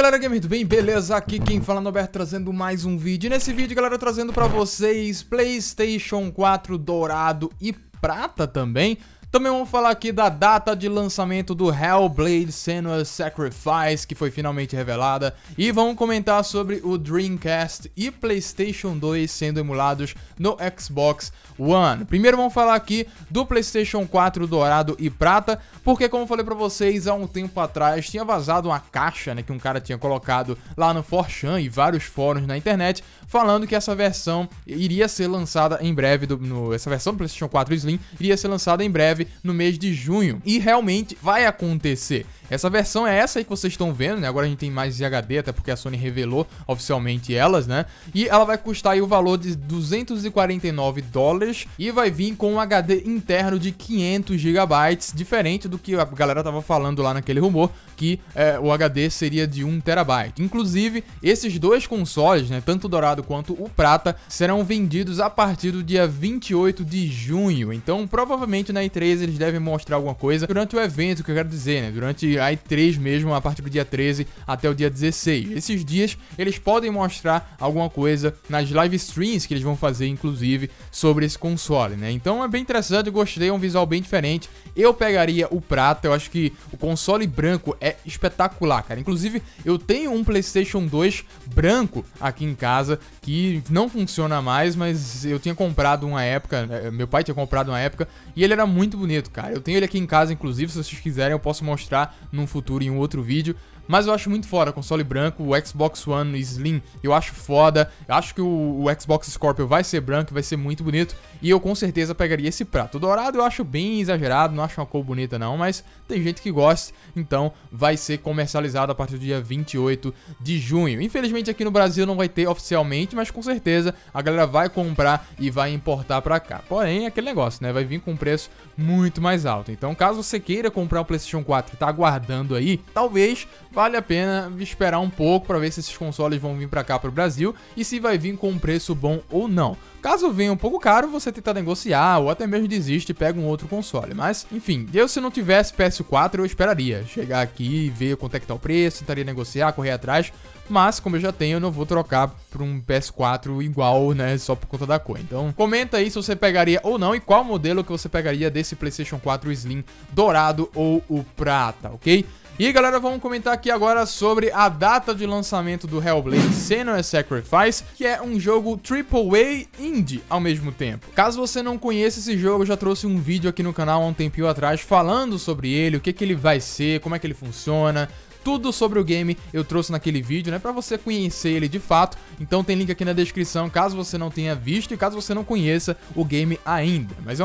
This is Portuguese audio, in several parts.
galera, gamer, tudo bem? Beleza? Aqui quem fala é o Norberto, trazendo mais um vídeo. E nesse vídeo, galera, trazendo pra vocês PlayStation 4 dourado e prata também. Também vamos falar aqui da data de lançamento do Hellblade Senua's Sacrifice, que foi finalmente revelada. E vamos comentar sobre o Dreamcast e PlayStation 2 sendo emulados no Xbox One. Primeiro vamos falar aqui do PlayStation 4 dourado e prata, porque como eu falei pra vocês, há um tempo atrás tinha vazado uma caixa, né, que um cara tinha colocado lá no 4chan e vários fóruns na internet, falando que essa versão iria ser lançada em breve, essa versão do PlayStation 4 Slim iria ser lançada em breve no mês de junho, e realmente vai acontecer. Essa versão é essa aí que vocês estão vendo, né? Agora a gente tem mais em HD, até porque a Sony revelou oficialmente elas, né? E ela vai custar aí o valor de $249 e vai vir com um HD interno de 500 GB, diferente do que a galera tava falando lá naquele rumor, que o HD seria de 1 TB. Inclusive, esses dois consoles, né, tanto o dourado quanto o prata, serão vendidos a partir do dia 28 de junho. Então, provavelmente na E3 eles devem mostrar alguma coisa durante o evento, que eu quero dizer, né? Durante a E3 mesmo, a partir do dia 13 até o dia 16. Esses dias eles podem mostrar alguma coisa nas live streams que eles vão fazer, inclusive, sobre esse console, né? Então é bem interessante, eu gostei, é um visual bem diferente. Eu pegaria o prata, eu acho que o console branco é espetacular, cara. Inclusive, eu tenho um PlayStation 2 branco aqui em casa, que não funciona mais, mas eu tinha comprado uma época, meu pai tinha comprado uma época, e ele era muito bonito, cara. Eu tenho ele aqui em casa, inclusive, se vocês quiserem eu posso mostrar num futuro, em um outro vídeo. Mas eu acho muito foda console branco, o Xbox One Slim eu acho foda. Eu acho que o Xbox Scorpio vai ser branco, vai ser muito bonito. E eu com certeza pegaria esse prato. O dourado eu acho bem exagerado, não acho uma cor bonita não, mas tem gente que gosta. Então vai ser comercializado a partir do dia 28 de junho. Infelizmente aqui no Brasil não vai ter oficialmente, mas com certeza a galera vai comprar e vai importar pra cá. Porém, é aquele negócio, né? Vai vir com um preço muito mais alto. Então caso você queira comprar o PlayStation 4 e tá aguardando aí, talvez vale a pena esperar um pouco pra ver se esses consoles vão vir pra cá, pro Brasil, e se vai vir com um preço bom ou não. Caso venha um pouco caro, você tenta negociar ou até mesmo desiste e pega um outro console. Mas, enfim, eu se não tivesse PS4, eu esperaria chegar aqui e ver quanto é que tá o preço, tentaria negociar, correr atrás. Mas, como eu já tenho, eu não vou trocar por um PS4 igual, né, só por conta da cor. Então, comenta aí se você pegaria ou não e qual modelo que você pegaria desse PlayStation 4 Slim, dourado ou o prata, ok? E galera, vamos comentar aqui agora sobre a data de lançamento do Hellblade Senua's Sacrifice, que é um jogo AAA indie ao mesmo tempo. Caso você não conheça esse jogo, eu já trouxe um vídeo aqui no canal há um tempinho atrás falando sobre ele, o que ele vai ser, como é que ele funciona. Tudo sobre o game eu trouxe naquele vídeo, né, pra você conhecer ele de fato. Então tem link aqui na descrição, caso você não tenha visto e caso você não conheça o game ainda. Mas é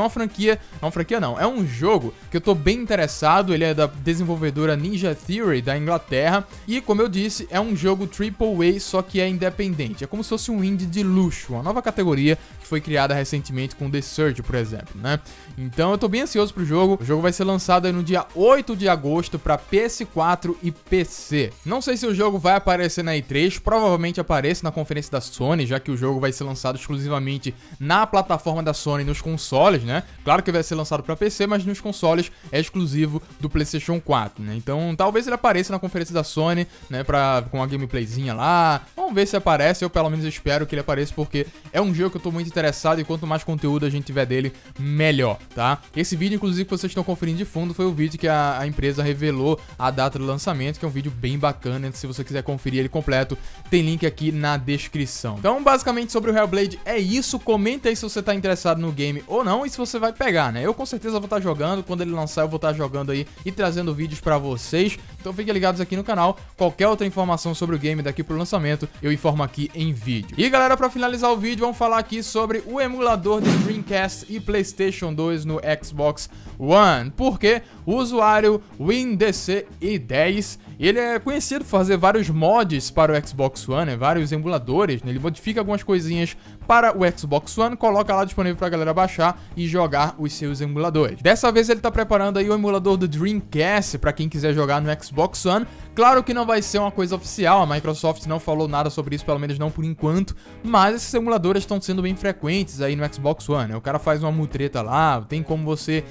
um jogo que eu tô bem interessado. Ele é da desenvolvedora Ninja Theory, da Inglaterra. E como eu disse, é um jogo AAA, só que é independente. É como se fosse um indie de luxo, uma nova categoria que foi criada recentemente com The Surge, por exemplo, né. Então eu tô bem ansioso pro jogo. O jogo vai ser lançado aí no dia 8 de agosto pra PS4 e PC. Não sei se o jogo vai aparecer na E3, provavelmente aparece na conferência da Sony, já que o jogo vai ser lançado exclusivamente na plataforma da Sony nos consoles, né? Claro que vai ser lançado pra PC, mas nos consoles é exclusivo do PlayStation 4, né? Então talvez ele apareça na conferência da Sony, né? Com uma gameplayzinha lá. Vamos ver se aparece. Eu pelo menos espero que ele apareça, porque é um jogo que eu tô muito interessado e quanto mais conteúdo a gente tiver dele, melhor, tá? Esse vídeo, inclusive, que vocês estão conferindo de fundo foi o vídeo que a empresa revelou a data do lançamento, que é um vídeo bem bacana. Se você quiser conferir ele completo, tem link aqui na descrição. Então, basicamente, sobre o Hellblade é isso. Comenta aí se você tá interessado no game ou não e se você vai pegar, né? Eu com certeza vou estar jogando. Quando ele lançar, eu vou estar jogando aí e trazendo vídeos pra vocês. Então, fiquem ligados aqui no canal. Qualquer outra informação sobre o game daqui pro lançamento, eu informo aqui em vídeo. E, galera, pra finalizar o vídeo, vamos falar aqui sobre o emulador de Dreamcast e PlayStation 2 no Xbox One. Porque o usuário WinDC e 10... ele é conhecido por fazer vários mods para o Xbox One, né? Vários emuladores, né? Ele modifica algumas coisinhas para o Xbox One, coloca lá disponível pra galera baixar e jogar os seus emuladores. Dessa vez ele tá preparando aí o emulador do Dreamcast pra quem quiser jogar no Xbox One. Claro que não vai ser uma coisa oficial, a Microsoft não falou nada sobre isso, pelo menos não por enquanto, mas esses emuladores estão sendo bem frequentes aí no Xbox One, né? O cara faz uma mutreta lá, tem como você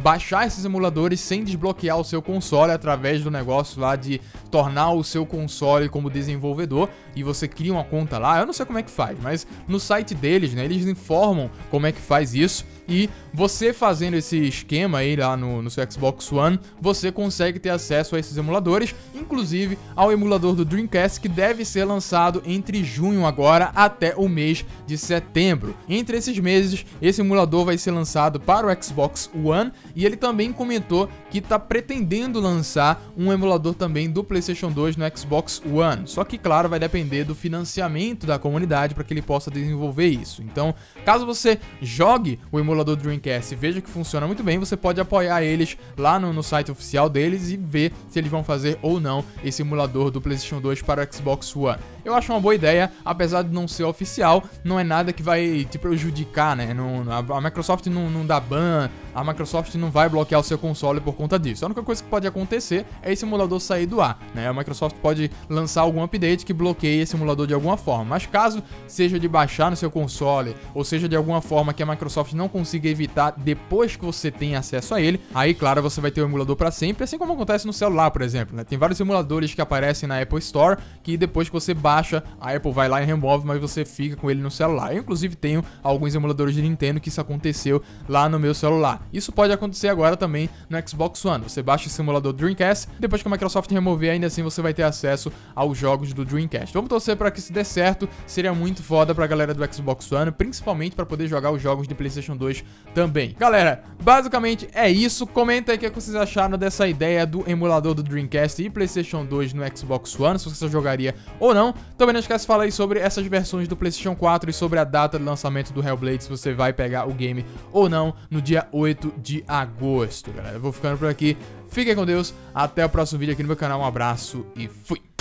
baixar esses emuladores sem desbloquear o seu console através do negócio lá de tornar o seu console como desenvolvedor, e você cria uma conta lá, eu não sei como é que faz, mas no site deles, né, eles informam como é que faz isso, e você fazendo esse esquema aí lá no seu Xbox One, você consegue ter acesso a esses emuladores, inclusive ao emulador do Dreamcast, que deve ser lançado entre junho agora até o mês de setembro. Entre esses meses, esse emulador vai ser lançado para o Xbox One, e ele também comentou que está pretendendo lançar um emulador também do PlayStation 2 no Xbox One, só que claro, vai depender do financiamento da comunidade para que ele possa desenvolver isso. Então, caso você jogue o emulador Dreamcast e veja que funciona muito bem, você pode apoiar eles lá no site oficial deles e ver se eles vão fazer ou não esse emulador do PlayStation 2 para o Xbox One. Eu acho uma boa ideia, apesar de não ser oficial, não é nada que vai te prejudicar, né? A Microsoft não dá ban, a Microsoft não vai bloquear o seu console por conta disso. A única coisa que pode acontecer é esse emulador sair do ar, né? A Microsoft pode lançar algum update que bloqueie esse emulador de alguma forma, mas caso seja de baixar no seu console, ou seja de alguma forma que a Microsoft não consiga evitar depois que você tem acesso a ele, aí claro, você vai ter o emulador para sempre, assim como acontece no celular, por exemplo, né? Tem vários emuladores que aparecem na Apple Store, que depois que você baixa, a Apple vai lá e remove, mas você fica com ele no celular. Eu inclusive tenho alguns emuladores de Nintendo que isso aconteceu lá no meu celular. Isso pode acontecer agora também no Xbox One. Você baixa esse emulador Dreamcast, depois que a Microsoft remover, ainda assim você vai ter acesso aos jogos do Dreamcast. Vamos torcer para que isso dê certo, seria muito foda pra galera do Xbox One, principalmente para poder jogar os jogos de PlayStation 2 também. Galera, basicamente é isso. Comenta aí o que vocês acharam dessa ideia do emulador do Dreamcast e PlayStation 2 no Xbox One, se você jogaria ou não. Também não esquece de falar aí sobre essas versões do PlayStation 4 e sobre a data de lançamento do Hellblade, se você vai pegar o game ou não no dia 8 de agosto, galera. Eu vou ficando por aqui. Fiquem com Deus, até o próximo vídeo aqui no meu canal, um abraço e fui!